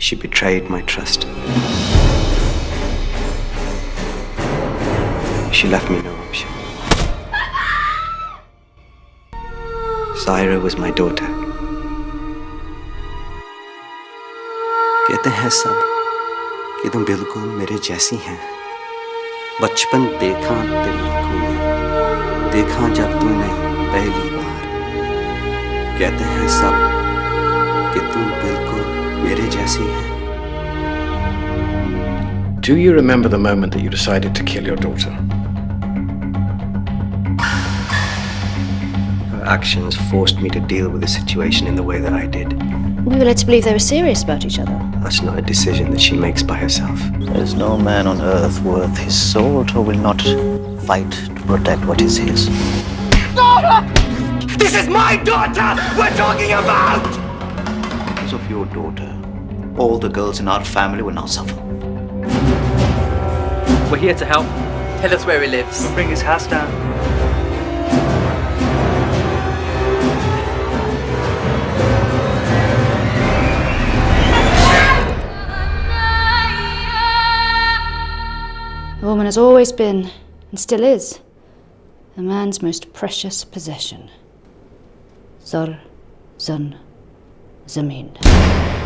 She betrayed my trust. She left me no option. Saira was my daughter. कहते हैं सब कि तुम बिल्कुल मेरे जैसी हैं। बचपन देखा तेरी आँखों में, देखा जब तूने पहली बार। कहते हैं सब कि तुम बिल्कुल मेरे जैसी हैं। Do you remember the moment that you decided to kill your daughter? Her actions forced me to deal with the situation in the way that I did. We were led to believe they were serious about each other. That's not a decision that she makes by herself. There is no man on earth worth his salt who will not fight to protect what is his. Daughter! This is my daughter we're talking about! Because of your daughter, all the girls in our family will now suffer. We're here to help. Tell us where he lives. We'll bring his house down. A woman has always been, and still is, a man's most precious possession. Zor Zun Zamin.